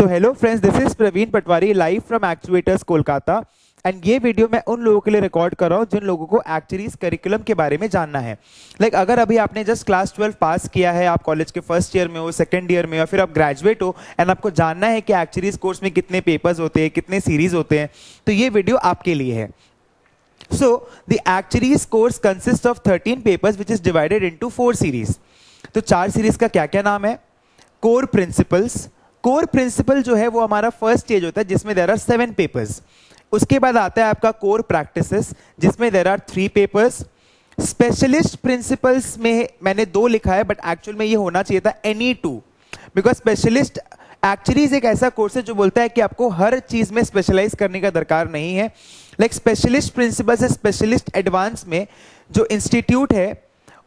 So hello friends, this is Praveen Patwari live from actuators Kolkata and ये video मैं उन लोगों के लिए रिकॉर्ड कर रहा हूँ जिन लोगों को एक्चुअरीज करिकुलम के बारे में जानना है। लाइक अगर अभी आपने जस्ट क्लास 12 पास किया है, आप कॉलेज के फर्स्ट ईयर में हो, सेकंड ईयर में हो, फिर आप ग्रेजुएट हो एंड आपको जानना है कि एक्चुअरीज कोर्स में कितने पेपर्स होते हैं, कितने सीरीज होते हैं, तो ये वीडियो आपके लिए है। So the actuaries course consists of 13 papers which is divided into 4 series. तो 4 series का क्या क्या नाम है? Core principles. Core principle जो है वो हमारा first stage होता है जिसमें there are 7 papers. उसके बाद आता है आपका core practices जिसमें there are 3 papers. Specialist principles में मैंने 2 लिखा है but actual में ये होना चाहिए था any 2 because specialist एक्चुअरीज एक ऐसा कोर्स है जो बोलता है कि आपको हर चीज में स्पेशलाइज करने का दरकार नहीं है। लाइक स्पेशलिस्ट प्रिंसिपल्स है, स्पेशलिस्ट एडवांस में जो इंस्टीट्यूट है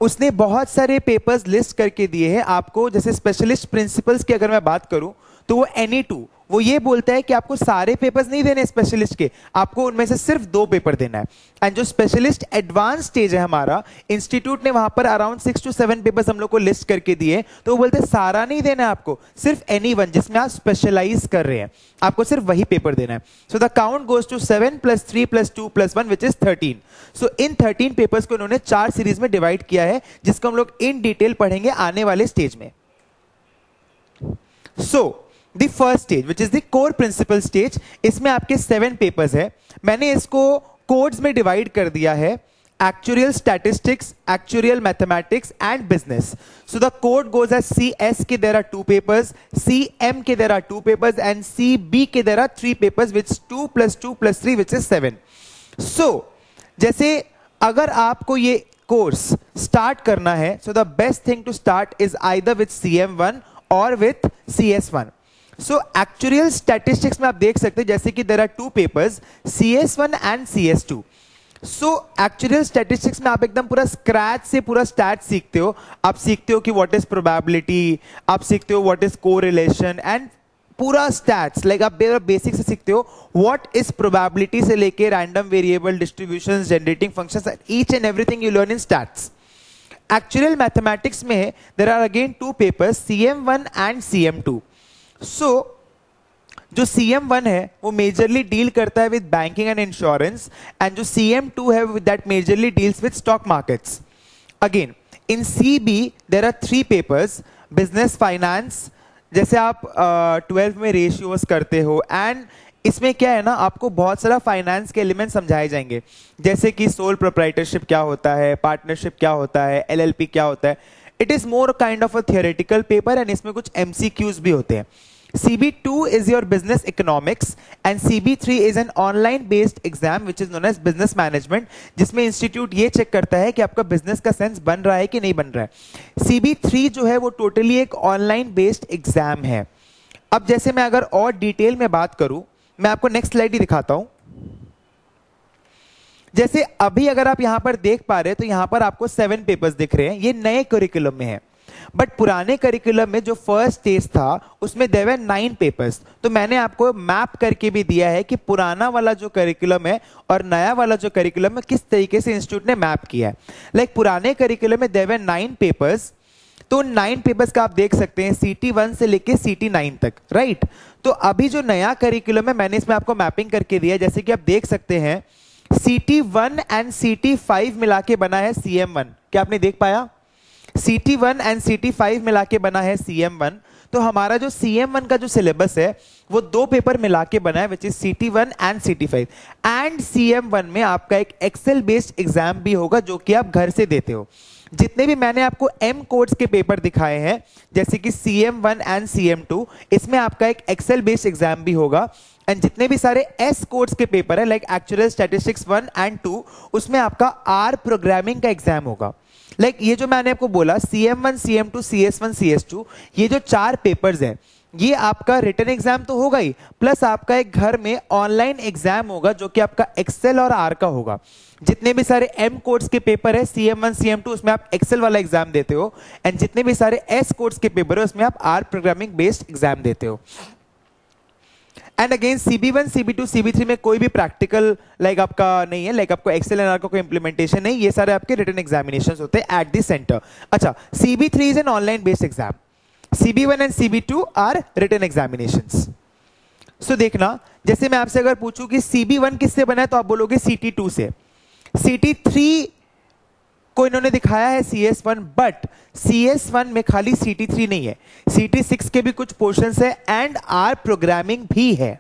उसने बहुत सारे पेपर्स लिस्ट करके दिए हैं आपको। जैसे स्पेशलिस्ट प्रिंसिपल्स की अगर मैं बात करूं तो वो एनी टू, वो ये बोलता है कि आपको सारे पेपर्स नहीं देने स्पेशलिस्ट के, आपको उनमें से सिर्फ 2 पेपर देना है। एंड जो स्पेशलिस्ट एडवांस स्टेज है हमारा, इंस्टीट्यूट ने वहां पर अराउंड 6 to 7 पेपर्स हम लोग को लिस्ट करके दिए, तो वो बोलते हैं सारा नहीं देना है आपको, सिर्फ एनी वन जिसमें आप स्पेशलाइज कर रहे हैं, आपको सिर्फ वही पेपर देना है। So the count goes to 7 + 3 + 2 + 1 which is 13। So इन 13 पेपर्स को उन्होंने 4 सीरीज में डिवाइड किया है जिसको हम लोग इन डिटेल पढ़ेंगे आने वाले स्टेज में। सो The first stage, which is the core principle stage, इसमें आपके 7 papers है। मैंने इसको codes में divide कर दिया है, actuarial statistics, actuarial mathematics and business. So the code goes as CS के there are 2 papers, CM के there are 2 papers and CB के there are 3 papers, which is 2 + 2 + 3 which is 7. So जैसे अगर आपको ये course start करना है, so the best thing to start is either with CM1 or with CS1. So actuarial statistics में आप देख सकते हैं जैसे कि there are 2 papers CS1 and CS2। So actuarial statistics में आप एकदम पूरा स्क्रैच से पूरा स्टैट सीखते हो। आप सीखते हो कि व्हाट इज प्रोबेबिलिटी, आप सीखते हो व्हाट इज कोरिलेशन एंड पूरा स्टैट्स। लाइक आप बेसिक से सीखते हो व्हाट इज प्रोबेबिलिटी से लेके random variable, distributions, generating functions and each and everything you learn in stats. Actuarial mathematics में there are again 2 papers CM1 and CM2। So जो CM1 है वो मेजरली डील करता है with banking and insurance and जो CM2 है that majorly deals with stock markets. Again in CB there are 3 papers business, finance, जैसे आप 12 में रेशियोज करते हो एंड इसमें क्या है ना, आपको बहुत सारा फाइनेंस के एलिमेंट समझाए जाएंगे जैसे कि सोल प्रोप्राइटरशिप क्या होता है, पार्टनरशिप क्या होता है, LLP क्या होता है। It is more kind of a theoretical paper and इसमें कुछ MCQs भी होते हैं। CB2 is your business economics and CB3 is an online based exam which is known as business management, जिसमें इंस्टीट्यूट ये चेक करता है कि आपका बिजनेस का सेंस बन रहा है कि नहीं बन रहा है। CB3 जो है वो टोटली एक ऑनलाइन बेस्ड एग्जाम है। अब जैसे मैं अगर और डिटेल में बात करूं, मैं आपको नेक्स्ट स्लाइड ही दिखाता हूं। जैसे अभी अगर आप यहां पर देख पा रहे हैं तो यहां पर आपको 7 पेपर्स दिख रहे हैं, ये नए करिकुलम में है। बट पुराने करिकुलम में जो फर्स्ट स्टेज था उसमें देयर वर 9 पेपर्स। तो मैंने आपको मैप करके भी दिया है कि पुराना वाला जो करिकुलम है और नया वाला जो करिकुलम है किस तरीके से इंस्टीट्यूट ने मैप किया है। लाइक पुराने करिकुलम में देयर वर 9 पेपर्स, तो 9 पेपर्स का आप देख सकते हैं CT1 से लेके CT9 तक, राइट। तो अभी जो नया करिकुलम है मैंने इसमें आपको मैपिंग करके दिया है। जैसे कि आप देख सकते हैं CT1 एंड CT5 मिला के बना है CM1। क्या आपने देख पाया? CT1 एंड CT5 मिला के बना है CM1। तो हमारा जो CM1 का जो सिलेबस है वो 2 पेपर मिला के बना है which is CT1 and CT5। And CM1 में आपका एक एक्सेल बेस्ड एग्जाम भी होगा जो कि आप घर से देते हो। जितने भी मैंने आपको M कोड्स के पेपर दिखाए हैं जैसे कि CM1 एंड CM2, इसमें आपका एक एक्सेल बेस्ड एग्जाम भी होगा। एंड जितने भी सारे S कोड्स के पेपर है लाइक एक्चुअल स्टैटिस्टिक्स 1 एंड 2, उसमें आपका R प्रोग्रामिंग का एग्जाम होगा। लाइक ये जो मैंने आपको बोला CM1, CM2, CS1, CS2, ये जो 4 पेपर्स हैं ये आपका रिटन एग्जाम तो होगा ही, प्लस आपका एक घर में ऑनलाइन एग्जाम होगा जो कि आपका एक्सेल और R का होगा। जितने भी सारे M कोर्स के पेपर है CM1, CM2, उसमें आप एक्सेल वाला एग्जाम देते हो एंड जितने भी सारे S कोर्स के पेपर है उसमें आप R प्रोग्रामिंग बेस्ड एग्जाम देते हो। And again CB1, CB2, CB3 में कोई भी प्रैक्टिकल लाइक आपका नहीं है, लाइक आपको एक्सेल एनआर का कोई इंप्लीमेंटेशन नहीं, ये सारे आपके रिटन एग्जामिनेशंस होते हैं एट द सेंटर। अच्छा, CB3 is an online based exam, CB1 and CB2 are written examinations. So देखना, जैसे मैं आपसे अगर पूछूं कि CB1 किससे बना है तो आप बोलोगे CT2 से। CT3 को इन्होंने दिखाया है CS1, बट CS1 में खाली CT3 नहीं है, CT6 के भी कुछ पोर्शंस है एंड आर प्रोग्रामिंग भी है,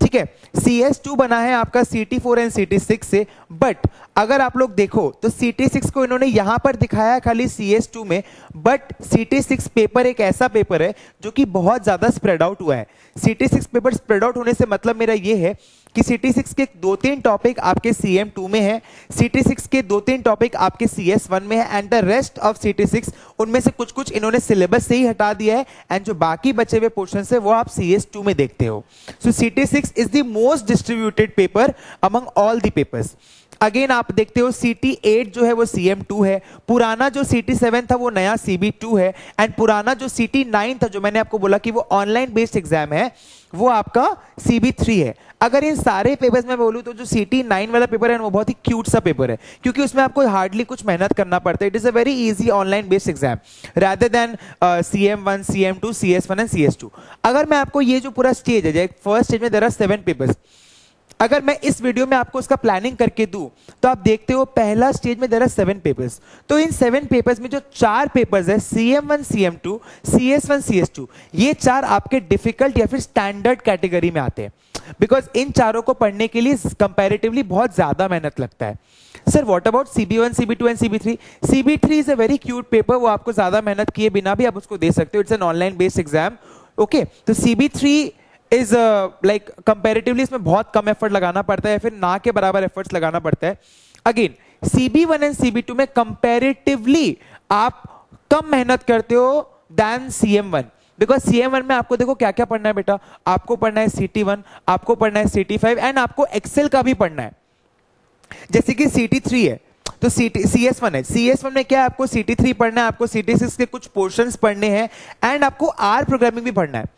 ठीक है। CS2 बना है आपका CT4 एंड CT6 से, बट अगर आप लोग देखो तो CT6 को इन्होंने यहां पर दिखाया है खाली CS2 में, बट CT6 पेपर एक ऐसा पेपर है जो कि बहुत ज्यादा स्प्रेड आउट हुआ है। CT6 पेपर स्प्रेड आउट होने से मतलब मेरा ये है कि CT6 के 2-3 टॉपिक आपके CM2 में है, CT6 के 2-3 टॉपिक आपके CS1 में है, and the rest of CT6 उनमें से कुछ कुछ इन्होंने सिलेबस से ही हटा दिया है, एंड जो बाकी बचे हुए पोर्शंस है वो आप CS2 में देखते हो। So CT6 is the most distributed paper among all the papers. Again आप देखते हो CT8 जो है वो CM2 है, पुराना जो CT7 था वो नया CB2 है, एंड पुराना जो CT9 था जो मैंने आपको बोला कि वो ऑनलाइन बेस्ड एग्जाम है वो आपका CB3 है। अगर इन सारे पेपर्स में बोलूं तो जो CT9 वाला पेपर है वो बहुत ही क्यूट सा पेपर है क्योंकि उसमें आपको हार्डली कुछ मेहनत करना पड़ता है। It is a very easy online based exam rather than CM1, CM2, CS1 and CS2। अगर मैं आपको ये जो पूरा स्टेज है, फर्स्ट स्टेज में देयर आर 7 पेपर्स, अगर मैं इस वीडियो में आपको उसका प्लानिंग करके दूं तो आप देखते हो पहला स्टेज में देयर आर 7 पेपर्स। तो इन 7 पेपर्स में जो 4 पेपर्स है CM1, CM2, CS1, CS2, ये 4 आपके डिफिकल्ट या फिर स्टैंडर्ड कैटेगरी में आते हैं, बिकॉज इन चारों को पढ़ने के लिए कंपैरेटिवली बहुत ज्यादा मेहनत लगता है। Sir what about CB1, CB2 and CB3? CB3 is a very cute paper, वो आपको ज्यादा मेहनत किए बिना भी आप उसको दे सकते हो, it's an online based exam, okay. तो CB3 इज लाइक कंपैरेटिवली इसमें बहुत कम एफर्ट लगाना पड़ता है या फिर ना के बराबर एफर्ट्स लगाना पड़ता है। अगेन CB1 एंड CB2 में कंपैरेटिवली आप कम मेहनत करते हो दैन CM1, बिकॉज CM1 में आपको देखो क्या क्या पढ़ना है बेटा, आपको पढ़ना है CT1, आपको पढ़ना है CT5, एंड आपको एक्सेल का भी पढ़ना है। जैसे कि CT3 है तो CS1 है, CS1 में क्या है आपको CT3 पढ़ना है, आपको CT6 के कुछ पोर्शंस पढ़ने हैं, एंड आपको आर प्रोग्रामिंग भी पढ़ना है।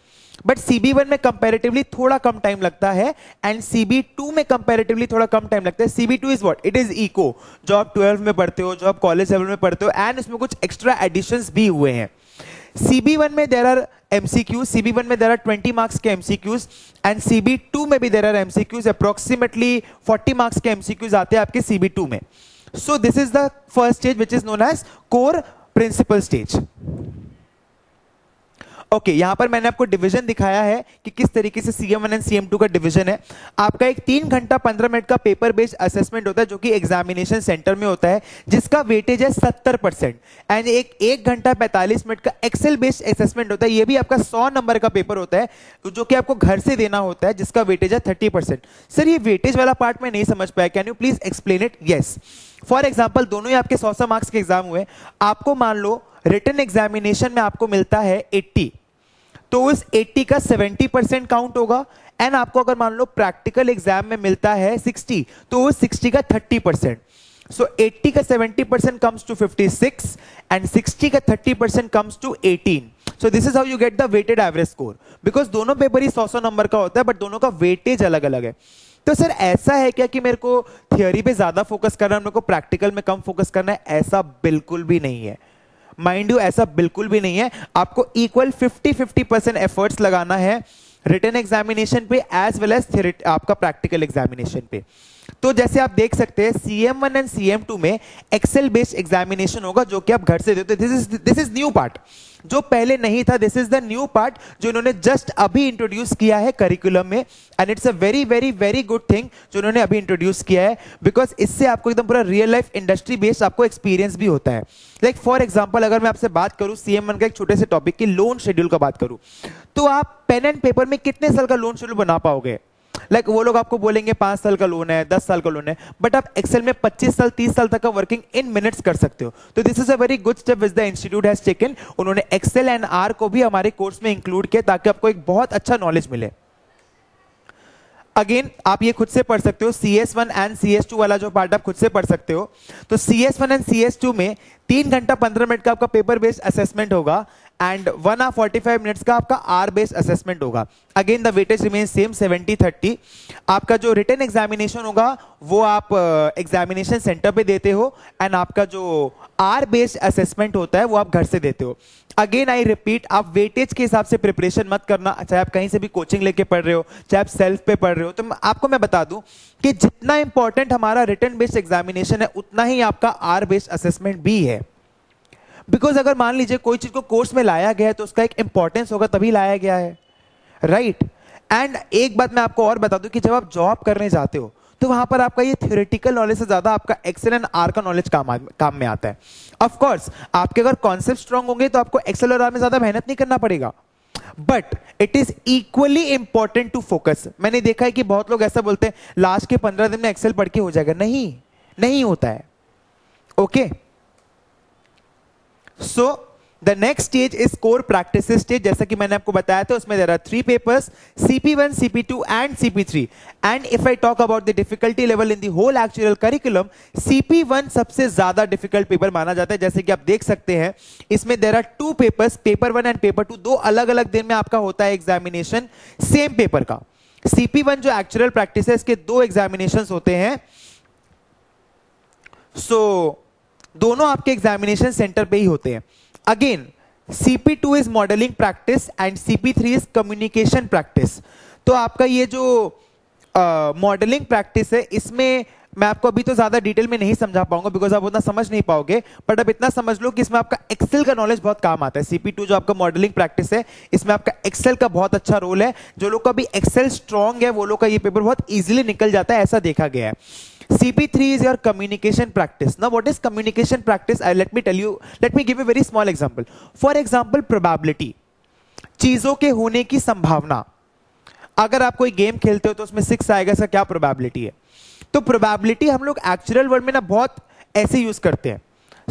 बट CB1 में कंपैरेटिवली थोड़ा कम टाइम लगता है एंड CB2 में कंपैरेटिवली थोड़ा कम टाइम लगता है। CB2 is what? It is ECO, जो आप 12 में पढ़ते हो, जो आप कॉलेज लेवल में पढ़ते हो, एंड उसमें कुछ एक्स्ट्रा एडिशंस भी हुए हैं। CB1 में देयर आर MCQs, CB1 में देयर आर 20 मार्क्स के MCQs, एंड CB2 में भी there are MCQs, approximately 40 marks के MCQs आते हैं आपके CB2 में। So this is the first stage which is known as core principle stage. Okay, यहां पर मैंने आपको डिवीजन दिखाया है कि किस तरीके से CM1 एंड CM2 का डिवीजन है। आपका एक 3 घंटा 15 मिनट का पेपर बेस्ड असेसमेंट होता है जो कि एग्जामिनेशन सेंटर में होता है, जिसका वेटेज है 70%, एंड एक 1 घंटा 45 मिनट का एक्सेल बेस्ड असेसमेंट होता है। ये भी आपका 100 नंबर का पेपर होता है जो कि आपको घर से देना होता है, जिसका वेटेज है 30%। सर ये वेटेज वाला पार्ट में नहीं समझ पाया, can you please explain it? Yes, for example दोनों ही आपके 100-100 मार्क्स के एग्जाम हुए, आपको मान लो रिटन एग्जामिनेशन में आपको मिलता है 80, तो उस 80 का 70% काउंट होगा, एंड आपको अगर मान लो प्रैक्टिकल एग्जाम में मिलता है 60 तो उस 60 का 30%। सो 80 का 70% कम्स टू 56 एंड 60 का 30% comes to 18। So this is how you get the weighted average score, because दोनों पेपर ही 100-100 नंबर का होता है बट दोनों का वेटेज अलग अलग है। तो सर ऐसा है क्या कि मेरे को थियोरी पे ज्यादा फोकस करना है, मेरे को प्रैक्टिकल में कम फोकस करना है? ऐसा बिल्कुल भी नहीं है, माइंड यू, ऐसा बिल्कुल भी नहीं है। आपको इक्वल 50-50% एफर्ट्स लगाना है रिटन एग्जामिनेशन पे एज वेल एज आपका प्रैक्टिकल एग्जामिनेशन पे। तो जैसे आप देख सकते हैं CM1 एंड CM2 में एक्सेल बेस्ड एग्जामिनेशन होगा जो कि आप घर से देते हो। दिस इज न्यू पार्ट जो पहले नहीं था, this is the new part जो इन्होंने जस्ट अभी इंट्रोड्यूस किया है करिकुलम में, and it's a very very very good thing जो इन्होंने अभी इंट्रोड्यूस किया है, बिकॉज इससे आपको एकदम पूरा रियल लाइफ इंडस्ट्री बेस्ड आपको एक्सपीरियंस भी होता है। लाइक फॉर एग्जाम्पल अगर मैं आपसे बात करूँ CM1 का एक छोटे से टॉपिक की लोन शेड्यूल का बात करूँ, तो आप पेन एंड पेपर में कितने साल का लोन शेड्यूल बना पाओगे? लाइक वो लोग आपको बोलेंगे 5 साल का लोन है, 10 साल का लोन है, बट आप एक्सेल में 25 साल 30 साल तक का वर्किंग इन मिनट्स कर सकते हो। तो this is a very good step which the institute has taken. उन्होंने एक्सेल एंड आर को भी हमारे कोर्स में इंक्लूड किया ताकि आपको एक बहुत अच्छा नॉलेज मिले। अगेन आप ये खुद से पढ़ सकते हो, CS1 एंड CS2 वाला जो पार्ट आप खुद से पढ़ सकते हो। तो CS1 एंड CS2 में 3 घंटा 15 मिनट का आपका पेपर बेस्ड असेसमेंट होगा एंड 1 hour 45 मिनट्स का आपका आर बेस्ड असेसमेंट होगा. Again the weightage remain same 70-30. आपका जो रिटन एग्जामिनेशन होगा वो आप एग्जामिनेशन सेंटर पे देते हो एंड आपका जो आर बेस्ड असेसमेंट होता है वो आप घर से देते हो. अगेन आई रिपीट, आप वेटेज के हिसाब से प्रिपरेशन मत करना. चाहे आप कहीं से भी कोचिंग लेके पढ़ रहे हो, चाहे आप सेल्फ पे पढ़ रहे हो, तो आपको मैं बता दूं कि जितना इंपॉर्टेंट हमारा रिटन बेस्ड एग्जामिनेशन है उतना ही आपका आर बेस्ड असेसमेंट भी है. बिकॉज अगर मान लीजिए कोई चीज को कोर्स में लाया गया है तो उसका एक इंपॉर्टेंस होगा तभी लाया गया है, राइट? एंड एक बात मैं आपको और बता दूं कि जब आप जॉब करने जाते हो तो वहां पर आपका ये थियोरेटिकल नॉलेज से ज्यादा आपका एक्सेल एंड आर का नॉलेज काम में आता है. ऑफ कोर्स आपके अगर कॉन्सेप्ट स्ट्रांग होंगे तो आपको एक्सेल और आर में ज्यादा मेहनत नहीं करना पड़ेगा, but it is equally important to focus. मैंने देखा है कि बहुत लोग ऐसा बोलते हैं लास्ट के 15 दिन में एक्सेल पढ़ के हो जाएगा. नहीं होता है. Okay, so the next stage is core practices stage. जैसा कि मैंने आपको बताया था उसमें there are 3 papers, CP1, CP2 and CP3. And if I talk about the difficulty level in the whole actuarial curriculum, CP1 सबसे ज्यादा difficult paper माना जाता है. जैसे कि आप देख सकते हैं इसमें there are 2 papers, paper 1 and paper 2. दो अलग अलग दिन में आपका होता है एग्जामिनेशन सेम पेपर का. CP1 जो actuarial practices के 2 examinations होते हैं. So दोनों आपके एग्जामिनेशन सेंटर पे ही होते हैं. Again CP2 is modelling practice and CP3 is communication practice. तो आपका ये जो मॉडलिंग प्रैक्टिस है इसमें मैं आपको अभी तो ज्यादा डिटेल में नहीं समझा पाऊंगा बिकॉज आप उतना समझ नहीं पाओगे, बट अब इतना समझ लो कि इसमें आपका एक्सेल का नॉलेज बहुत काम आता है. CP2 जो आपका मॉडलिंग प्रैक्टिस है इसमें आपका एक्सेल का बहुत अच्छा रोल है. जो लोग का भी एक्सेल स्ट्रांग है वो लोग का ये पेपर बहुत ईजिली निकल जाता है, ऐसा देखा गया है. CP3 is your communication practice. Now what is communication practice? Let me tell you, let me give a very small example. For example, probability, चीजों के होने की संभावना. अगर आप कोई गेम खेलते हो तो उसमें 6 आएगा, इसका क्या प्रोबेबिलिटी है? तो प्रोबेबिलिटी हम लोग एक्चुअल वर्ड में ना बहुत ऐसे यूज करते हैं.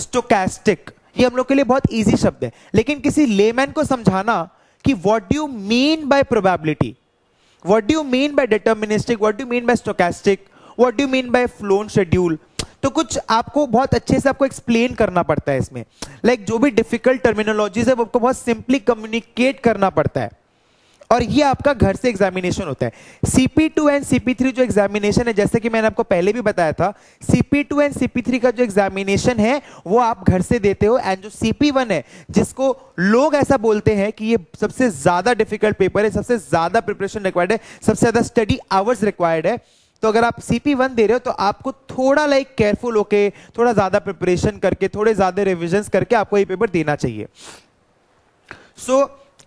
स्टोकैस्टिक, ये हम लोग के लिए बहुत ईजी शब्द है, लेकिन किसी लेमैन को समझाना कि what do you mean by probability, what do you mean by deterministic, what do you mean by stochastic, What do you mean by flown schedule? तो कुछ आपको बहुत अच्छे से आपको एक्सप्लेन करना पड़ता है इसमें. Like जो भी डिफिकल्ट टर्मिनोलॉजीज है वो आपको बहुत सिंपली कम्युनिकेट करना पड़ता है, और ये आपका घर से एग्जामिनेशन होता है. CP2 एंड CP3 जो एग्जामिनेशन है, जैसे कि मैंने आपको पहले भी बताया था, CP2 एंड CP3 का जो एग्जामिनेशन है वो आप घर से देते हो. एंड जो CP1 है, जिसको लोग ऐसा बोलते हैं कि ये सबसे ज्यादा डिफिकल्ट पेपर है, सबसे ज्यादा प्रिपरेशन रिक्वायर्ड है, सबसे ज्यादा स्टडी आवर्स रिक्वायर्ड है, तो अगर आप CP1 दे रहे हो तो आपको थोड़ा केयरफुल होके, थोड़ा ज्यादा प्रिपरेशन करके, थोड़े ज्यादा रिविजन्स करके आपको ये पेपर देना चाहिए. सो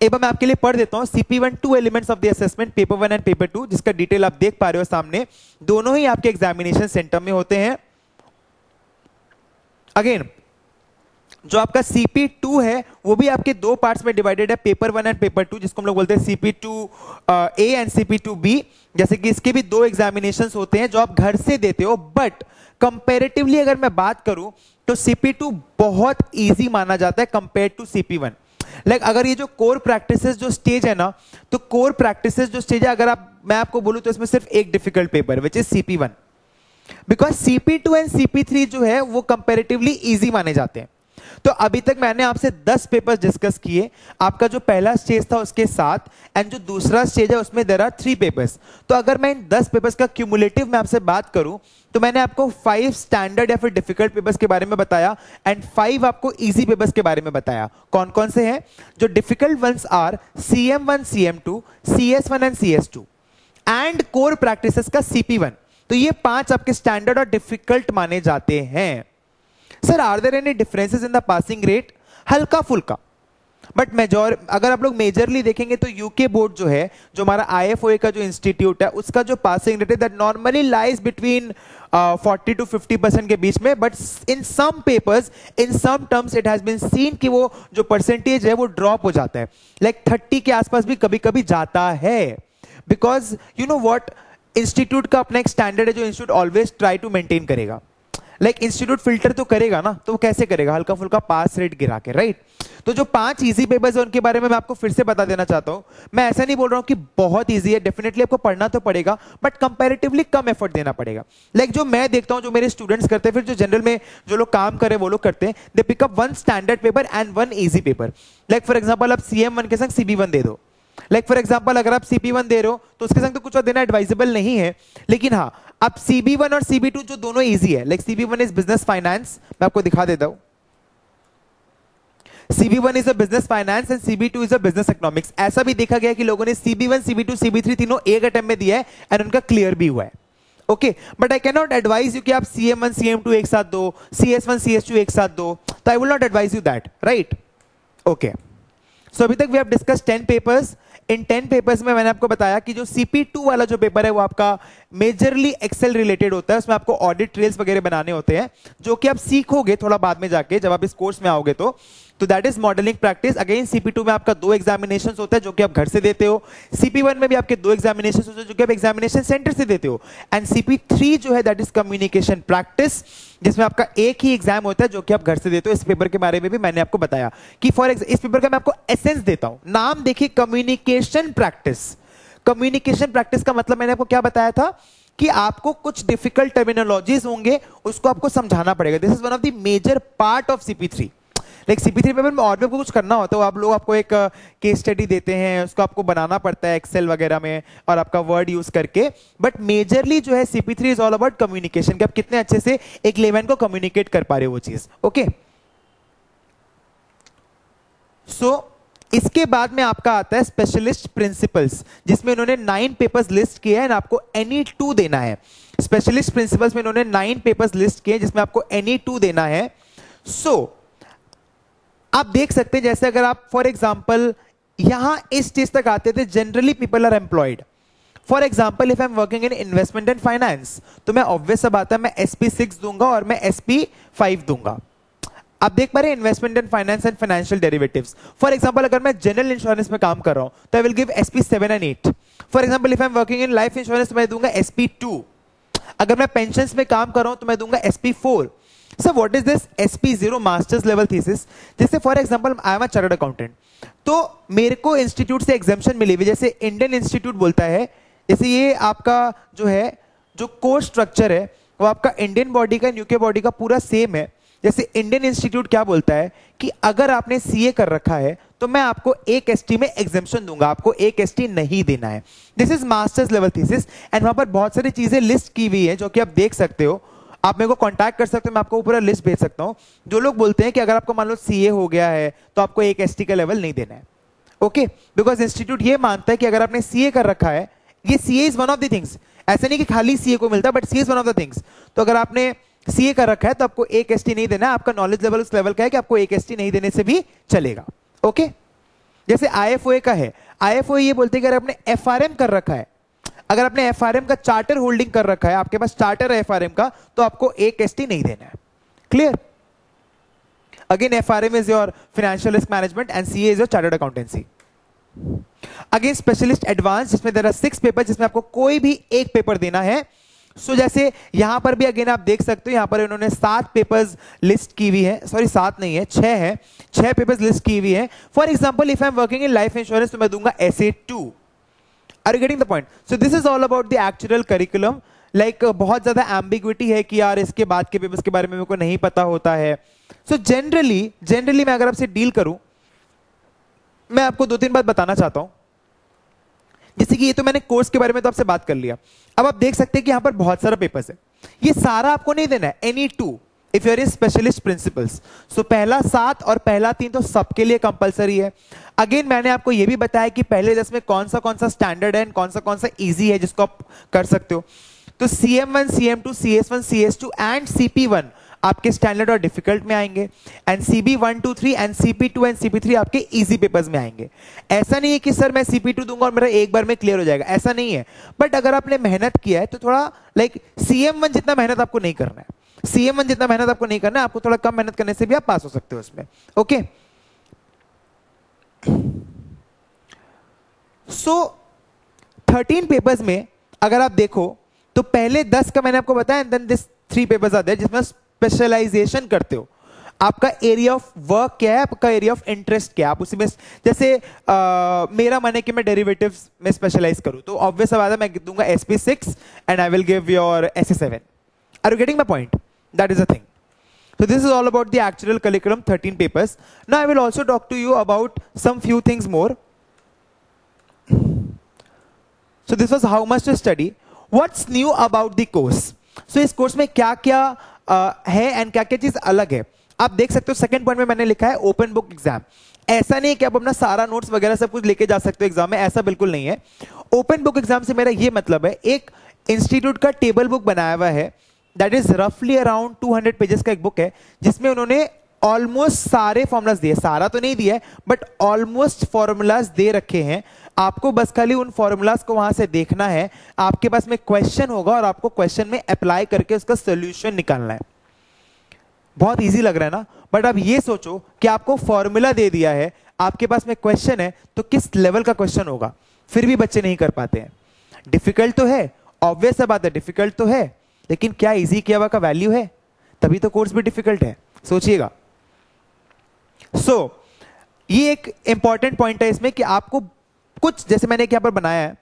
एक बार मैं आपके लिए पढ़ देता हूं. CP1 2 elements of the assessment, paper 1 and paper 2, जिसका डिटेल आप देख पा रहे हो सामने. दोनों ही आपके एग्जामिनेशन सेंटर में होते हैं. अगेन जो आपका CP2 है वो भी आपके 2 पार्ट्स में डिवाइडेड है, पेपर 1 एंड पेपर 2, जिसको हम लोग बोलते हैं CP2A एंड CP2B. जैसे कि इसके भी 2 एग्जामिनेशंस होते हैं जो आप घर से देते हो, बट कंपैरेटिवली अगर मैं बात करूं तो CP2 बहुत इजी माना जाता है कंपेयर टू CP1. लाइक अगर ये जो कोर प्रैक्टिसेस जो स्टेज है ना, तो कोर प्रैक्टिसेस जो स्टेज है, अगर मैं आपको बोलूं तो इसमें सिर्फ एक difficult paper which is CP1, because CP2 and CP3 जो है वो कंपेरेटिवली ईजी माने जाते हैं. तो अभी तक मैंने आपसे 10 पेपर्स डिस्कस किए आपका जो पहला स्टेज था उसके साथ, एंड जो दूसरा स्टेज है उसमें देयर आर 3 पेपर्स. तो अगर मैं इन 10 पेपर्स का क्यूमुलेटिव में आपसे बात करूं तो मैंने आपको 5 स्टैंडर्ड या फिर डिफिकल्ट पेपर्स के बारे में बताया एंड 5 आपको इजी पेपर्स के बारे में बताया. कौन कौन से हैं? जो difficult ones are CM1, CM2, CS1 and CS2 and core practices का CP1. तो ये 5 आपके स्टैंडर्ड और डिफिकल्ट माने जाते हैं. Sir, are there any differences in the passing rate? हल्का फुल्का, बट अगर आप लोग मेजरली देखेंगे तो यूके बोर्ड जो है, जो हमारा IFOA का जो इंस्टीट्यूट है, उसका जो पासिंग रेट है that normally lies between 40 to 50% के बीच में, but in some papers, in some terms it has been seen कि वो जो परसेंटेज है वो ड्रॉप हो जाता है. लाइक 30 के आसपास भी कभी कभी जाता है, because you know what, institute का अपना एक स्टैंडर्ड है जो institute always try to maintain करेगा. लाइक इंस्टीट्यूट फिल्टर तो करेगा ना, तो वो कैसे करेगा, हल्का फुल्का पास रेट गिरा के, राइट। तो जो 5 इजी पेपर्स है उनके बारे में मैं आपको फिर से बता देना चाहता हूँ। मैं ऐसा नहीं बोल रहा हूँ कि बहुत ईजी है, डेफिनेटली आपको पढ़ना तो पड़ेगा बट कंपेरेटिवली कम एफर्ट देना पड़ेगा। लाइक जो मैं देखता हूँ, जो मेरे स्टूडेंट्स करते हैं, फिर जो जनरल में जो लोग काम करे वो लोग करते हैं, they pick up one standard paper and one easy paper. Like for example आप CM1 के संग CB1 दे दो, लाइक फॉर एग्जाम्पल अगर आप CP1 दे रहे हो तो उसके संग तो कुछ और देना एडवाइजेबल नहीं है, लेकिन हाँ आप CB1 और CB2 जो दोनों ईजी है, like CB1 is business finance, मैं आपको दिखा देता हूँ, CB1 is a business finance and CB2 is a business economics. ऐसा भी देखा गया कि लोगों ने CB1, CB2, CB3 तीनों एक अटेम्प्ट में दिया है एंड उनका क्लियर भी हुआ है, okay. But I can not advise you कि आप CM1, CM2 एक साथ दो, CS1, CS2 एक साथ दो, तो I will not advise you that, right, okay. So अभी तक वी हैव डिस्कस 10 पेपर्स। इन 10 पेपर्स में मैंने आपको बताया कि जो CP2 वाला जो पेपर है वो आपका मेजरली एक्सेल रिलेटेड होता है, उसमें आपको ऑडिट ट्रेल्स वगैरह बनाने होते हैं जो कि आप सीखोगे थोड़ा बाद में जाके जब आप इस कोर्स में आओगे। तो that is modelling practice. Again CP2 में आपका 2 एग्जामिनेशन होता है जो कि आप घर से देते हो, CP1 में भी आपके 2 एग्जामिनेशन होते हैं जो कि आप एग्जामिनेशन सेंटर से देते हो, एंड CP3 जो है दैट इज कम्युनिकेशन प्रैक्टिस जिसमें आपका एक ही एग्जाम होता है जो कि आप घर से देते हो। इस पेपर के बारे में भी मैंने आपको बताया कि फॉर एग्जाम्पल इस पेपर का मैं आपको एसेंस देता हूँ, नाम देखिए कम्युनिकेशन प्रैक्टिस। कम्युनिकेशन प्रैक्टिस का मतलब मैंने आपको क्या बताया था कि आपको कुछ डिफिकल्ट टर्मिनोलॉजीज होंगे उसको आपको समझाना पड़ेगा। This is one of the major part of CP3। Like CP3 paper में और भी आपको कुछ करना होता है, आप लोग आपको एक केस स्टडी देते हैं, उसको आपको बनाना पड़ता है एक्सेल वगैरह में और आपका वर्ड यूज करके, बट मेजरली जो है CP3 is all about communication कि आप कितने अच्छे से एक लेवल को कम्युनिकेट कर पा रहे हो वो चीज, ओके। सो इसके बाद में आपका आता है स्पेशलिस्ट प्रिंसिपल्स जिसमें इन्होंने 9 पेपर्स लिस्ट किए हैं और आपको NE2 देना है। स्पेशलिस्ट प्रिंसिपल्स में इन्होंने 9 पेपर्स लिस्ट किए जिसमें आपको NE2 देना है। सो आप देख सकते हैं जैसे अगर आप फॉर एग्जाम्पल यहां इस स्टेज तक आते थे, generally people are employed. For example if I am working in investment and finance तो मैं ऑब्वियस सब आता है, मैं SP6 दूंगा और मैं SP5 दूंगा। आप देख पा रहे हैं investment and finance and financial derivatives. For example अगर मैं जनरल इंश्योरेंस में काम कर रहा हूं तो I will give SP7 and 8। For example if I am working in life insurance तो मैं दूंगा SP2। अगर मैं पेंशन में काम कर रहा हूं तो मैं दूंगा SP4। So what is this SP0 masters level thesis. जैसे for example I am a chartered accountant तो मेरे को इंस्टीट्यूट से एग्जेम्पशन मिली हुई, जैसे इंडियन इंस्टीट्यूट बोलता है, जैसे ये आपका जो है जो कोर्स स्ट्रक्चर है वो आपका इंडियन बॉडी का यूके बॉडी का पूरा सेम है। जैसे इंडियन इंस्टीट्यूट क्या बोलता है कि अगर आपने CA कर रखा है तो मैं आपको एक ST में एग्जेम्पशन दूंगा, आपको एक ST नहीं देना है। This is masters level thesis and वहां पर बहुत सारी चीजें लिस्ट की हुई है जो कि आप देख सकते हो। आप मेरे को कांटेक्ट कर सकते हो, मैं आपको पूरा लिस्ट भेज सकता हूं। जो लोग बोलते हैं कि अगर आपको मान लो CA हो गया है तो आपको एक ST का लेवल नहीं देना है, ओके, बिकॉज इंस्टीट्यूट ये मानता है कि अगर आपने CA कर रखा है, ये CA is one of the things, ऐसा नहीं कि खाली CA को मिलता है but CA is one of the things. तो अगर आपने CA कर रखा है तो आपको एक ST नहीं देना है, आपका नॉलेज लेवल उस लेवल का है कि आपको एक ST नहीं देने से भी चलेगा, ओके। जैसे IFOA का है, IFOA ये बोलते हैं कि अगर आपने FRM कर रखा है, अगर आपने FRM का चार्टर होल्डिंग कर रखा है, आपके पास चार्टर है FRM का, तो आपको एक ST नहीं देना है, clear. Again FRM is your financial risk management and CA is your chartered accountancy. Again specialist advance जिसमें देयर आर 6 पेपर जिसमें आपको कोई भी एक पेपर देना है। सो जैसे यहां पर भी अगेन आप देख सकते हो, यहां पर इन्होंने 7 पेपर्स लिस्ट की हुई है, सॉरी 7 नहीं है 6 है, 6 पेपर्स लिस्ट की हुई है। For example if I am working in life insurance तो मैं दूंगा SA2। Are you getting the point? So this is all about the actuarial curriculum. Like बहुत ज़्यादा ambiguity है कि यार इसके बाद के papers के बारे में मेरे को नहीं पता होता है। So generally मैं अगर आपसे deal करूं, मैं आपको 2-3 बात बताना चाहता हूं। जैसे कि ये तो मैंने कोर्स के बारे में तो आपसे बात कर लिया। अब आप देख सकते हैं कि यहाँ पर बहुत सारा पेपर्स है, ये सारा आपको नहीं देना है, NE2 if you are in specialist principles. So पहला 7 और पहला 3 तो सबके लिए कंपलसरी है। अगेन मैंने आपको ये भी बताया कि पहले 10 में कौन सा स्टैंडर्ड है, कौन सा ईजी है जिसको आप कर सकते हो। तो CM1, CM2, CS1, CS2 and CP1 आपके स्टैंडर्ड और डिफिकल्ट में आएंगे and CB1, 2, 3 and CP2 and CP3 आपके इजी पेपर्स में आएंगे। ऐसा नहीं है कि सर मैं CP2 दूंगा और मेरा एक बार में क्लियर हो जाएगा, ऐसा नहीं है, बट अगर आपने मेहनत किया है तो थोड़ा लाइक CM1 जितना मेहनत आपको नहीं करना है, CM1 जितना मेहनत आपको नहीं करना है, आपको थोड़ा कम मेहनत करने से भी आप पास हो सकते हो उसमें, ओके। सो 13 पेपर्स में अगर आप देखो तो पहले 10 का मैंने आपको बताया एंड देन दिस 3 पेपर्स आते हैं जिसमें स्पेशलाइजेशन करते हो, आपका एरिया ऑफ वर्क क्या है, आपका एरिया ऑफ इंटरेस्ट क्या है, आप उसी में जैसे मेरा मन है कि मैं डेरिवेटिव्स में स्पेशलाइज करूं, तो ऑब्वियस बात है मैं दूंगा SP6 and I will give your SP7. Are you getting my point? That is a thing. So this is all about the actual curriculum, 13 papers. Now I will also talk to you about some few things more. So this was how much to study. What's new about the course? So इस course में क्या क्या है and क्या क्या चीज अलग है, आप देख सकते हो. सेकंड पॉइंट में मैंने लिखा है ओपन बुक एग्जाम. ऐसा नहीं कि आप अपना सारा नोट्स वगैरह सब कुछ लेके जा सकते हो एग्जाम में, ऐसा बिल्कुल नहीं है. ओपन बुक एग्जाम से मेरा ये मतलब है, एक इंस्टीट्यूट का टेबल बुक बनाया हुआ है. That is roughly around 200 pages का एक बुक है, जिसमें उन्होंने ऑलमोस्ट सारे फॉर्मूलाज दिए, सारा तो नहीं दिया है बट ऑलमोस्ट फॉर्मूलाज दे रखे हैं. आपको बस खाली उन फॉर्मूलाज को वहां से देखना है, आपके पास में क्वेश्चन होगा और आपको क्वेश्चन में अप्लाई करके उसका सोल्यूशन निकालना है. बहुत ईजी लग रहा है ना, बट आप ये सोचो कि आपको फॉर्मूला दे दिया है, आपके पास में क्वेश्चन है, तो किस लेवल का क्वेश्चन होगा, फिर भी बच्चे नहीं कर पाते हैं. डिफिकल्ट तो है, ऑब्वियस बात है, डिफिकल्ट तो है, लेकिन क्या इजी किया हुआ का वैल्यू है? तभी तो कोर्स भी डिफिकल्ट है, सोचिएगा. सो ये एक इंपॉर्टेंट पॉइंट है इसमें कि आपको कुछ, जैसे मैंने यहाँ पर बनाया है,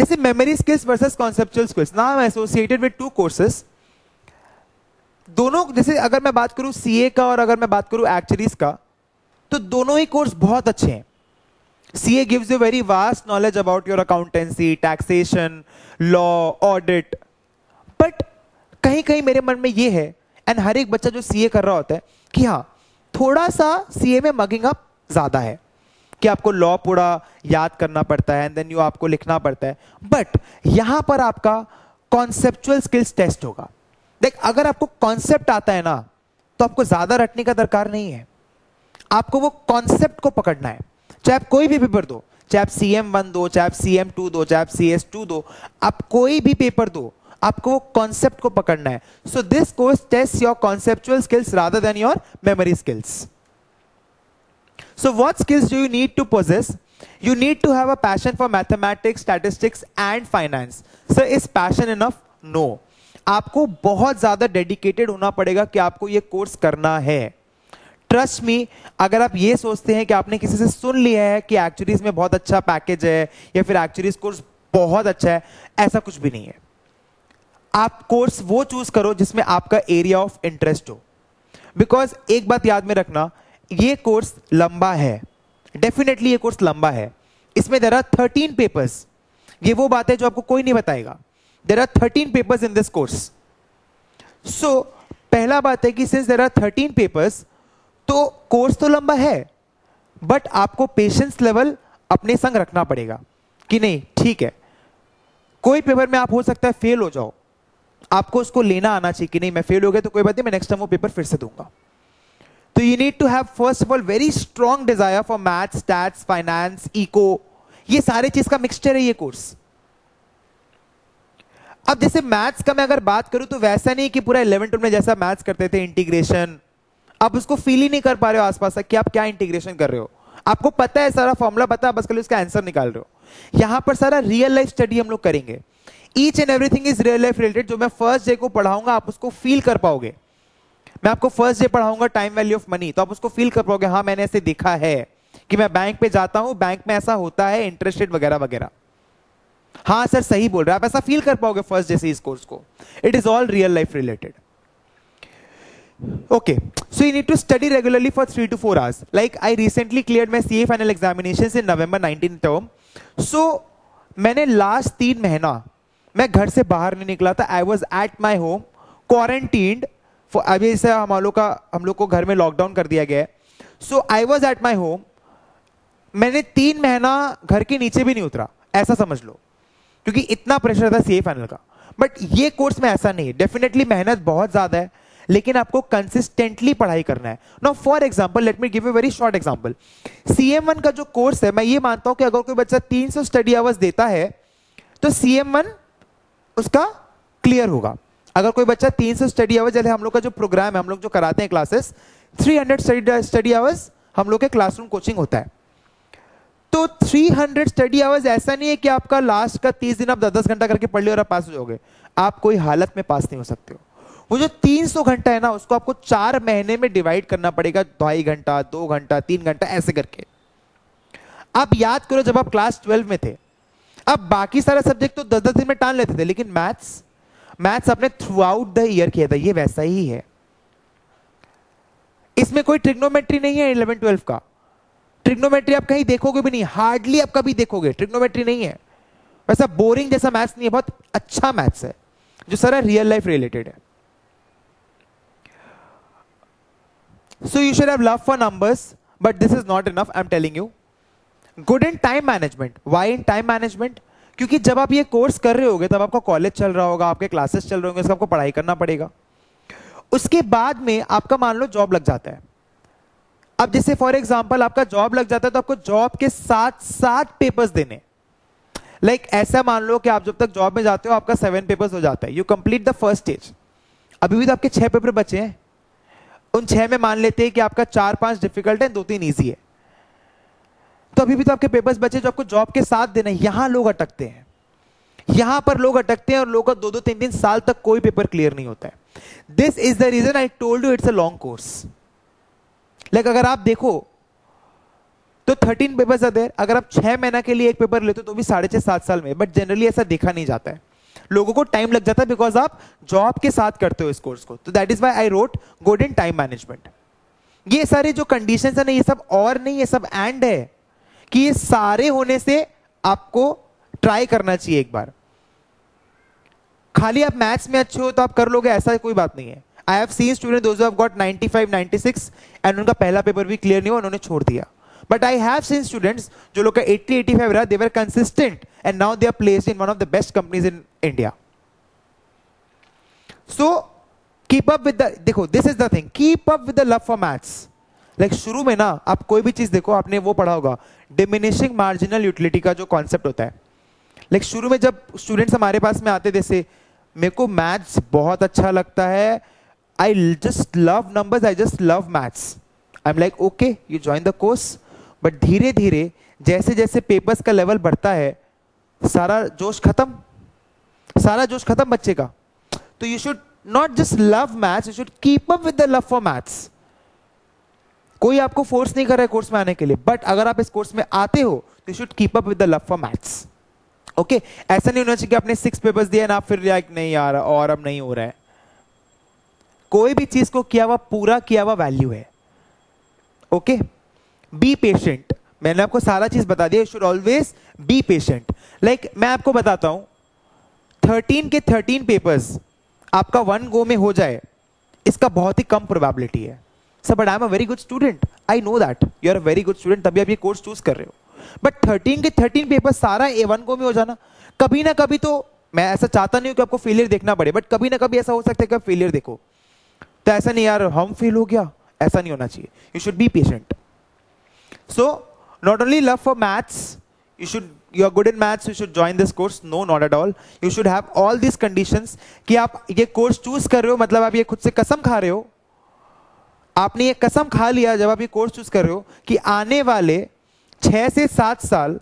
जैसे memory skills versus conceptual skills. Now associated with two courses, दोनों, जैसे अगर मैं बात करूं सीए का और अगर मैं बात करूं एक्चुअरीज का, तो दोनों ही कोर्स बहुत अच्छे हैं. CA gives you very vast knowledge about your accountancy, taxation, law, audit. But कहीं कहीं मेरे मन में ये है, एंड हर एक बच्चा जो CA कर रहा होता है, कि हाँ थोड़ा सा CA में मगिंग अप ज्यादा है, कि आपको लॉ पूरा याद करना पड़ता है एंड देन यू आपको लिखना पड़ता है. बट यहाँ पर आपका कॉन्सेप्चुअल स्किल्स टेस्ट होगा. देख, अगर आपको कॉन्सेप्ट आता है ना, तो आपको ज्यादा रटने का दरकार नहीं है, आपको वो कॉन्सेप्ट को पकड़ना है. चाहे आप कोई भी पेपर दो, चाहे आप CM1 दो, चाहे आप CM2 दो, चाहे आप CS2 दो, आप कोई भी पेपर दो, आपको वो कॉन्सेप्ट को पकड़ना है. So this course test your conceptual skills rather than your memory skills. So what skills do you need to possess? You need to have a passion for mathematics, statistics and finance. Sir is passion enough? No. आपको बहुत ज्यादा dedicated होना पड़ेगा कि आपको ये course करना है. ट्रस्ट मी, अगर आप ये सोचते हैं कि आपने किसी से सुन लिया है कि एक्चुअरीज में बहुत अच्छा पैकेज है या फिर एक्चुअरीज कोर्स बहुत अच्छा है, ऐसा कुछ भी नहीं है. आप कोर्स वो चूज करो जिसमें आपका एरिया ऑफ इंटरेस्ट हो, बिकॉज एक बात याद में रखना, ये कोर्स लंबा है, डेफिनेटली ये कोर्स लंबा है. इसमें देयर आर 13 पेपर्स. ये वो बात है जो आपको कोई नहीं बताएगा. There are 13 papers in this course. So पहला बात है कि सिंस देयर आर 13 पेपर्स, तो कोर्स तो लंबा है, बट आपको पेशेंस लेवल अपने संग रखना पड़ेगा कि नहीं, ठीक है कोई पेपर में आप हो सकता है फेल हो जाओ, आपको उसको लेना आना चाहिए कि नहीं मैं फेल हो गया तो कोई बात नहीं, मैं नेक्स्ट टाइम वो पेपर फिर से दूंगा. तो you need to have first of all very strong desire for maths, stats, finance, eco, ये सारे चीज का मिक्सचर है ये कोर्स. अब जैसे मैथ्स का मैं अगर बात करूं तो वैसा नहीं कि पूरा 11th में जैसा मैथ्स करते थे, इंटीग्रेशन आप उसको फील ही नहीं कर पा रहे हो आसपास तक कि आप क्या इंटीग्रेशन कर रहे हो. आपको पता है, सारा फॉर्मूला पता है, बस खाली उसका आंसर निकाल रहे हो. यहां पर सारा रियल लाइफ स्टडी हम लोग करेंगे. Each and everything is real life related. जो मैं फर्स्ट डे को पढ़ाऊंगा आप उसको फील कर पाओगे. मैं आपको फर्स्ट डे पढ़ाऊंगा टाइम वैल्यू ऑफ मनी, तो आप उसको फील कर पाओगे, हाँ मैंने ऐसे देखा है कि मैं बैंक पे जाता हूं, बैंक में ऐसा होता है, इंटरेस्ट रेट वगैरह वगैरह. हाँ सर सही बोल रहे हैं आप, ऐसा फील कर पाओगे फर्स्ट डे से इस कोर्स को. It is all real life related. Okay, so you need to study regularly for 3 to 4 hours. Like I recently cleared my CA final examinations in November 19 term. So मैंने last 3 महीना मैं घर से बाहर नहीं निकला था. I was at my home, quarantined. अभी ऐसा हम लोग को घर में लॉकडाउन कर दिया गया है. So I was at my home. मैंने 3 महीना घर के नीचे भी नहीं उतरा, ऐसा समझ लो, क्योंकि इतना प्रेशर था CA फाइनल का. बट ये कोर्स में ऐसा नहीं है. डेफिनेटली मेहनत बहुत ज्यादा है, लेकिन आपको कंसिस्टेंटली पढ़ाई करना है. Now for example let me give a very short example. CM1 का जो कोर्स है, मैं ये मानता हूं कि अगर कोई बच्चा 300 स्टडी आवर्स देता है तो CM1 उसका क्लियर होगा. अगर कोई बच्चा 300 स्टडी आवर्स, जैसे हम लोग का जो प्रोग्राम है, हम लोग जो कराते हैं क्लासेस, 300 स्टडी आवर्स हम लोग के क्लासरूम कोचिंग होता है. तो 300 स्टडी आवर्स ऐसा नहीं है कि आपका लास्ट का 30 दिन आप 10-10 घंटा करके पढ़ लिया और आप पास हो जाओगे. आप कोई हालत में पास नहीं हो सकते हो. वो जो 300 घंटा है ना उसको आपको 4 महीने में डिवाइड करना पड़ेगा, 2.5 घंटा, 2 घंटा, 3 घंटा ऐसे करके। आप याद करो जब आप क्लास 12 में थे, अब बाकी सारा सब्जेक्ट तो 10-10 दिन में टाल लेते थे, लेकिन मैथ्स आपने थ्रू आउट द ईयर किया था, ये वैसा ही है। इसमें कोई ट्रिग्नोमेट्री नहीं है 11-12 का, ट्रिग्नोमेट्री आप कहीं देखोगे भी नहीं, हार्डली आप कभी देखोगे, ट्रिग्नोमेट्री नहीं है। वैसा बोरिंग जैसा मैथ्स नहीं है, बहुत अच्छा मैथ्स है जो सारा रियल लाइफ रिलेटेड है। So you should have love for numbers but this is not enough, I am telling you. Good in time management, why in time management, क्योंकि जब आप ये कोर्स कर रहे होगे तब आपका कॉलेज चल रहा होगा, आपके क्लासेस चल रहे होंगे, इसका आपको पढ़ाई करना पड़ेगा। उसके बाद में आपका मान लो जॉब लग जाता है, अब जैसे फॉर एग्जाम्पल आपका जॉब लग जाता है तो आपको जॉब के साथ साथ पेपर्स देने, लाइक ऐसा मान लो कि आप जब तक जॉब में जाते हो आपका 7 पेपर्स हो जाता है, you complete the first stage, अभी भी तो आपके 6 पेपर बचे हैं, उन 6 में मान लेते हैं कि आपका 4-5 डिफिकल्ट है, 2-3 ईजी है, तो अभी भी तो आपके पेपर्स बचे जो आपको जॉब के साथ देने। यहां लोग अटकते हैं, यहां पर लोग अटकते हैं और लोगों का 2-3 साल तक कोई पेपर क्लियर नहीं होता है। This is the reason I told you it's a long course. Like अगर आप देखो तो 13 पेपर्स आते हैं, अगर आप 6 महीना के लिए एक पेपर लेते हो तो भी 6.5-7 साल में, बट जनरली ऐसा देखा नहीं जाता है, लोगों को टाइम लग जाता है बिकॉज आप जॉब के साथ करते हो इस कोर्स को। तो that is why I wrote good in time management. ये सारे जो कंडीशंस है ना, ये सब और नहीं, ये सब एंड है, कि ये सारे होने से आपको ट्राई करना चाहिए एक बार। खाली आप मैथ्स में अच्छे हो तो आप कर लोगे, ऐसा कोई बात नहीं है। I have seen student those have got 95, 96 and उनका पहला पेपर भी क्लियर नहीं हुआ, उन्होंने छोड़ दिया। But I have seen students जो लोग का 80, 85 रहा, they were consistent and now they are placed in one of the best companies in India. So keep up with the, देखो this is the thing, keep up with the love for maths. Like शुरू में ना आप कोई भी चीज देखो, आपने वो पढ़ा होगा डिमिनिशिंग मार्जिनल यूटिलिटी का जो कॉन्सेप्ट होता है। लाइक शुरू में जब स्टूडेंट्स हमारे पास में आते, जैसे मेरे को मैथ्स बहुत अच्छा लगता है, I just love numbers, I just love maths, I am like okay you join the course. But धीरे धीरे जैसे जैसे पेपर्स का लेवल बढ़ता है, सारा जोश खत्म, सारा जोश खत्म बच्चे का। तो you should not just love maths, you should keep up with the love for maths. कोई आपको फोर्स नहीं कर रहा है कोर्स में आने के लिए, बट अगर आप इस कोर्स में आते हो तो you should keep up with the love for maths. Okay, ऐसा नहीं होना चाहिए कि आपने 6 पेपर्स दिए ना आप फिर लाइक नहीं यार और अब नहीं हो रहा है। कोई भी चीज को किया हुआ, पूरा किया हुआ वैल्यू है। ओके, बी पेशेंट, मैंने आपको सारा चीज बता दिया, you should always be patient. Like मैं आपको बताता हूं, 13 के 13 पेपर्स आपका 1 गो में हो जाए, इसका बहुत ही कम प्रोबेबिलिटी है। Sir but I am a very good student, I know that you are a very good student, तभी आप ये कोर्स चूज कर रहे हो। बट 13 के 13 पेपर सारा A1 गो में हो जाना, कभी ना कभी तो, मैं ऐसा चाहता नहीं हूं कि आपको फेलियर देखना पड़े, बट कभी ना कभी ऐसा हो सकता है कि आप फेलियर देखो, तो ऐसा नहीं यार हम फेल हो गया, ऐसा नहीं होना चाहिए। You should be patient. So not only love for maths, you are good in maths, you should join this course, no not at all, you should have all this conditions कि आप ये course choose कर रहे हो, मतलब आप ये खुद से कसम खा रहे हो, आपने ये कसम खा लिया जब आप ये कोर्स चूज कर रहे हो कि आने वाले 6 से 7 साल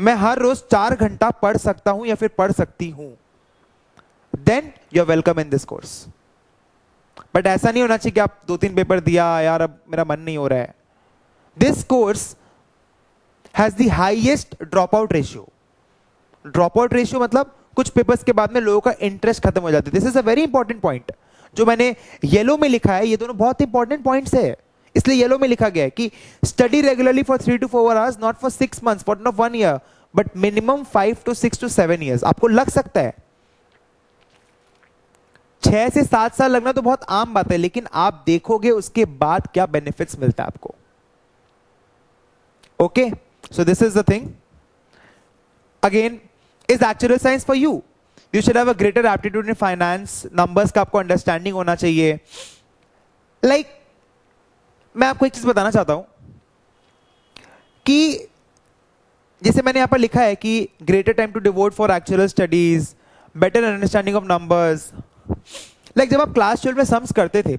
मैं हर रोज 4 घंटा पढ़ सकता हूं या फिर पढ़ सकती हूं, then you are welcome in this course. But ऐसा नहीं होना चाहिए कि आप 2-3 पेपर दिया यार अब मेरा मन नहीं हो रहा है। This course has the highest drop out ratio. Drop out ratio मतलब कुछ पेपर्स के बाद में लोगों का इंटरेस्ट खत्म हो जाता है। This is a very important point जो मैंने येलो में लिखा है, ये दोनों बहुत इंपॉर्टेंट पॉइंट्स है, इसलिए येलो में लिखा गया है कि study regularly for 3 to 4 hours, not for 6 months, not for 1 year, but minimum 5 to 6 to 7 years। आपको लग सकता है 6 से 7 साल लगना तो बहुत आम बात है, लेकिन आप देखोगे उसके बाद क्या बेनिफिट्स मिलता है आपको। Okay, so this is the thing. Again, is actual science for you? You should have a greater aptitude in finance, numbers का आपको understanding होना चाहिए। Like, मैं आपको एक चीज बताना चाहता हूं कि जैसे मैंने यहाँ पर लिखा है कि greater time to devote for actual studies, better understanding of numbers। Like, जब आप class 12 में sums करते थे,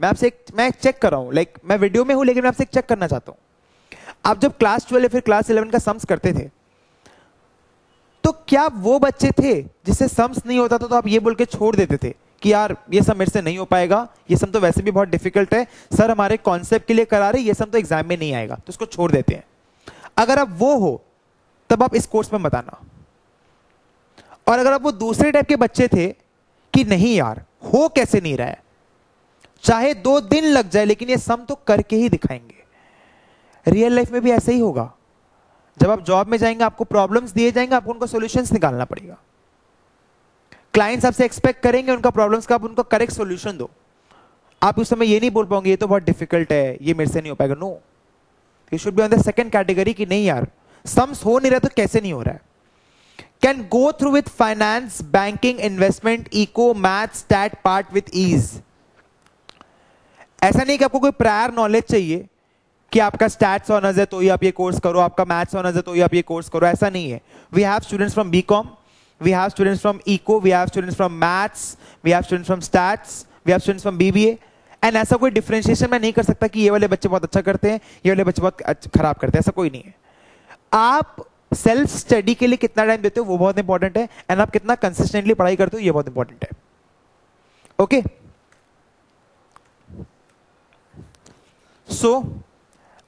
मैं चेक कर रहा हूँ, like, मैं वीडियो में हूँ लेकिन मैं आपसे चेक करना चाहता हूँ, आप जब class 12 या फिर class 11 का sums करते थे तो क्या वो बच्चे थे जिससे सम्स नहीं होता था तो आप ये बोल के छोड़ देते थे कि यार ये सब मेरे से नहीं हो पाएगा, ये सब तो वैसे भी बहुत डिफिकल्ट है सर, हमारे कॉन्सेप्ट के लिए करा रहे, ये सब तो एग्जाम में नहीं आएगा, तो इसको छोड़ देते हैं। अगर आप वो हो तब आप इस कोर्स में बताना। और अगर आप वो दूसरे टाइप के बच्चे थे कि नहीं यार हो कैसे नहीं रहा है, चाहे 2 दिन लग जाए लेकिन ये सम तो करके ही दिखाएंगे, रियल लाइफ में भी ऐसे ही होगा। जब आप जॉब में जाएंगे आपको प्रॉब्लम्स दिए जाएंगे, आपको उनको सॉल्यूशंस निकालना पड़ेगा। क्लाइंट्स आपसे एक्सपेक्ट करेंगे उनका प्रॉब्लम्स का आप उनको करेक्ट सॉल्यूशन दो। आप उस समय ये नहीं बोल पाओगे ये तो बहुत डिफिकल्ट है, ये मेरे से नहीं हो पाएगा। No, you should be on the second category कि नहीं यार सम्स हो नहीं रहा तो कैसे नहीं हो रहा है। Can go through with finance, banking, investment, eco, maths, stat part with ease. ऐसा नहीं कि आपको कोई प्रायर नॉलेज चाहिए कि आपका स्टैट्स ऑनर्स है तो ही आप ये कोर्स करो, आपका मैथ्स ऑनर्स है तो ही आप ये कोर्स करो, ऐसा नहीं है। We have students from BCom, we have students from eco, we have students from maths, we have students from stats, we have students from BBA. And ऐसा कोई डिफरेंशिएशन मैं नहीं कर सकता कि ये वाले बच्चे बहुत अच्छा करते हैं, ये वाले बच्चे बहुत खराब करते हैं, ऐसा कोई नहीं है। आप सेल्फ स्टडी के लिए कितना टाइम देते हो वो बहुत इंपॉर्टेंट है, एंड आप कितना कंसिस्टेंटली पढ़ाई करते हो ये बहुत इंपॉर्टेंट है। ओके, सो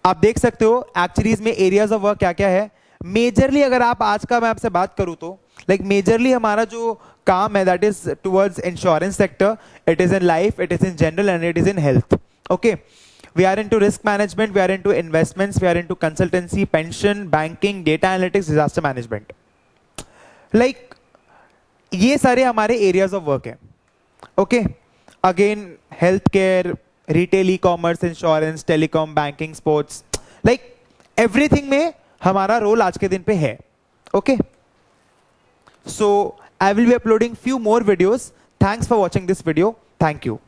आप देख सकते हो एक्चुअरीज में एरियाज ऑफ वर्क क्या क्या है। मेजरली अगर आप आज का मैं आपसे बात करूं तो मेजरली हमारा जो काम है that is towards insurance sector, it is in life, it is in general and it is in health. Okay, we are into risk management, we are into investments, we are into consultancy, pension, banking, data analytics, disaster management. Like ये सारे हमारे areas of work हैं. Okay, again healthcare, retail, e-commerce, insurance, telecom, banking, sports, like everything में हमारा role आज के दिन पे है. Okay, so I will be uploading few more videos. Thanks for watching this video. Thank you.